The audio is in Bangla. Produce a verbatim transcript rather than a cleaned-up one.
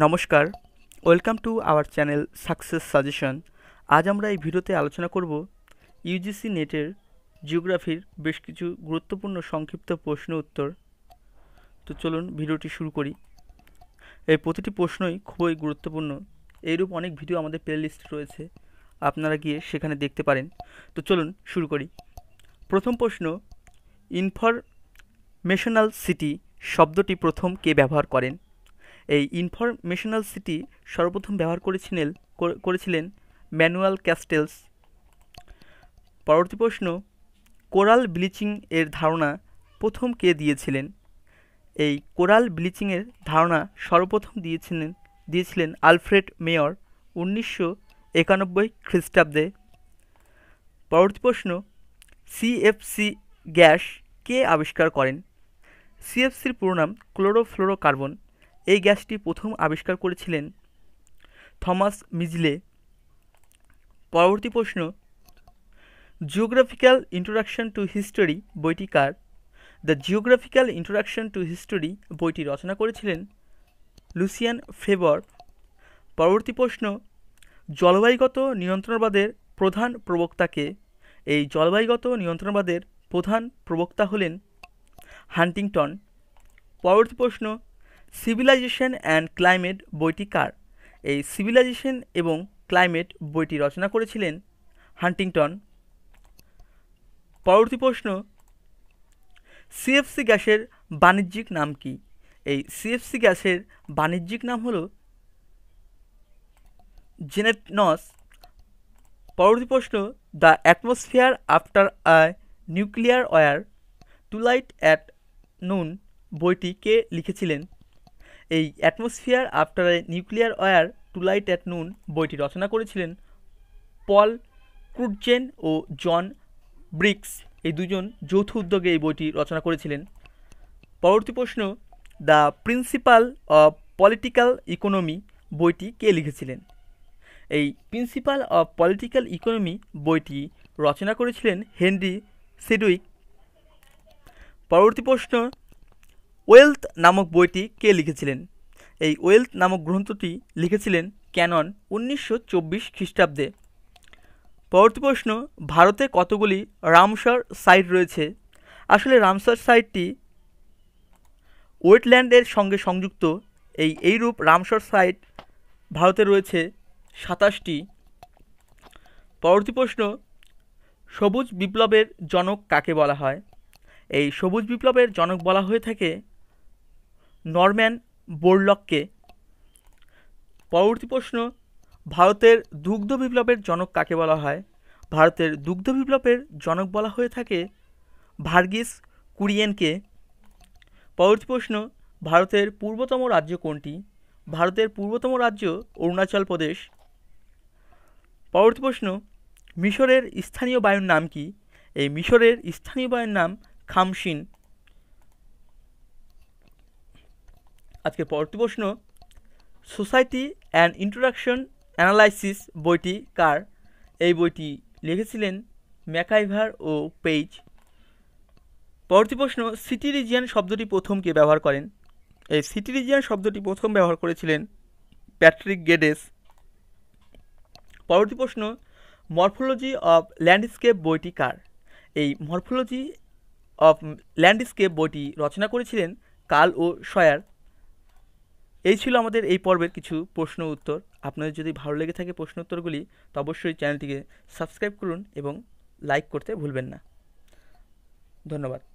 नमस्कार welcome to our channel success suggestion. आज आमरा भिडियोते आलोचना करब यूजीसी नेटेर जिओग्राफिर बेश किछु गुरुत्वपूर्ण संक्षिप्त प्रश्न उत्तर। तो चलुन भिडियोटी शुरू करी। एई प्रतिटी प्रश्नई खूबई गुरुत्वपूर्ण, एइरूप अनेक भिडियो आमादेर प्लेलिस्टे रयेछे, आपनारा गिये सेखाने देखते पारेन। तो चलुन शुरू करी। प्रथम प्रश्न, इनफरमेशनल सिटी शब्दटी प्रथम के व्यवहार करें? এই ইনফরমেশনাল সিটি সর্বপ্রথম ব্যবহার করেছিলেন করেছিলেন ম্যানুয়েল ক্যাস্টেলস। পরবর্তী প্রশ্ন, কোরাল ব্লিচিং এর ধারণা প্রথম কে দিয়েছিলেন? এই কোরাল ব্লিচিং এর ধারণা সর্বপ্রথম দিয়েছিলেন দিয়েছিলেন আলফ্রেড মেয়র উনিশশো একানব্বই খ্রিস্টাব্দে। পরবর্তী প্রশ্ন, সিএফসি গ্যাস কে আবিষ্কার করেন? সিএফসির পুরো নাম ক্লোরোফ্লোরোকার্বন। এই গ্যাসটি প্রথম আবিষ্কার করেছিলেন থমাস মিজলে। পরবর্তী প্রশ্ন, জিওগ্রাফিক্যাল ইন্ট্রোডাকশন টু হিস্টোরি বইটি কার? The geographical introduction to history বইটি রচনা করেছিলেন লুসিয়ান ফেভর। পরবর্তী প্রশ্ন, জলবায়ুগত নিয়ন্ত্রণবাদের প্রধান প্রবক্তাকে? এই জলবায়ুগত নিয়ন্ত্রণবাদের প্রধান প্রবক্তা হলেন হান্টিংটন। পরবর্তী প্রশ্ন, সিভিলাইজেশন অ্যান্ড ক্লাইমেট বইটি কার? এই সিভিলাইজেশন এবং ক্লাইমেট বইটি রচনা করেছিলেন হান্টিংটন। পরবর্তী প্রশ্ন, সিএফসি গ্যাসের বাণিজ্যিক নাম কি? এই সিএফসি গ্যাসের বাণিজ্যিক নাম হল জেনেটনস। পরবর্তী প্রশ্ন, the atmosphere after a nuclear war twilight at noon বইটি কে লিখেছিলেন? এই atmosphere after a nuclear war twilight at noon বইটি রচনা করেছিলেন পল ক্রুটজেন ও জন ব্রিক্স। এই দুজন যৌথ উদ্যোগে এই বইটি রচনা করেছিলেন। পরবর্তী প্রশ্ন, the principal of political economy বইটি কে লিখেছিলেন? এই প্রিন্সিপাল অফ পলিটিক্যাল ইকোনমি বইটি রচনা করেছিলেন হেনরি সিডউইক। পরবর্তী প্রশ্ন, ওয়েলথ নামক বইটি কে লিখেছিলেন? এই ওয়েলথ নামক গ্রন্থটি লিখেছিলেন ক্যানন উনিশশো চব্বিশ খ্রিস্টাব্দে। পরবর্তী প্রশ্ন, ভারতে কতগুলি রামসার সাইট রয়েছে? আসলে রামসার সাইটটি ওয়েটল্যান্ডের সঙ্গে সংযুক্ত। এই এইরূপ রামসার সাইট ভারতে রয়েছে সাতাশটি। পরবর্তী প্রশ্ন, সবুজ বিপ্লবের জনক কাকে বলা হয়? এই সবুজ বিপ্লবের জনক বলা হয়ে থাকে নরম্যান বোরলককে। পরবর্তী প্রশ্ন, ভারতের দুগ্ধ বিপ্লবের জনক কাকে বলা হয়? ভারতের দুগ্ধ বিপ্লবের জনক বলা হয়ে থাকে ভার্গিস কুরিয়েনকে। পরবর্তী প্রশ্ন, ভারতের পূর্বতম রাজ্য কোনটি? ভারতের পূর্বতম রাজ্য অরুণাচল প্রদেশ। পরবর্তী প্রশ্ন, মিশরের স্থানীয় বায়ুর নাম কি? এই মিশরের স্থানীয় বায়ুর নাম খামসিন। আজকের পরবর্তী প্রশ্ন, সোসাইটি অ্যান্ড ইন্ট্রোডাকশন অ্যানালাইসিস বইটি কার? এই বইটি লিখেছিলেন ম্যাকআইভার ও পেইজ। পরবর্তী প্রশ্ন, সিটি রিজিয়ান শব্দটি প্রথম কে ব্যবহার করেন? এই সিটি রিজিয়ান শব্দটি প্রথম ব্যবহার করেছিলেন প্যাট্রিক গেডেস। পরবর্তী প্রশ্ন, মরফোলজি অফ ল্যান্ডস্কেপ বইটি কার? এই মরফোলজি অফ ল্যান্ডস্কেপ বইটি রচনা করেছিলেন কার্ল ও সয়ার। এই ছিল আমাদের এই পর্বের কিছু প্রশ্ন উত্তর। আপনাদের যদি ভালো লেগে থাকে প্রশ্ন উত্তরগুলি, তো অবশ্যই চ্যানেলটিকে সাবস্ক্রাইব করুন এবং লাইক করতে ভুলবেন না। ধন্যবাদ।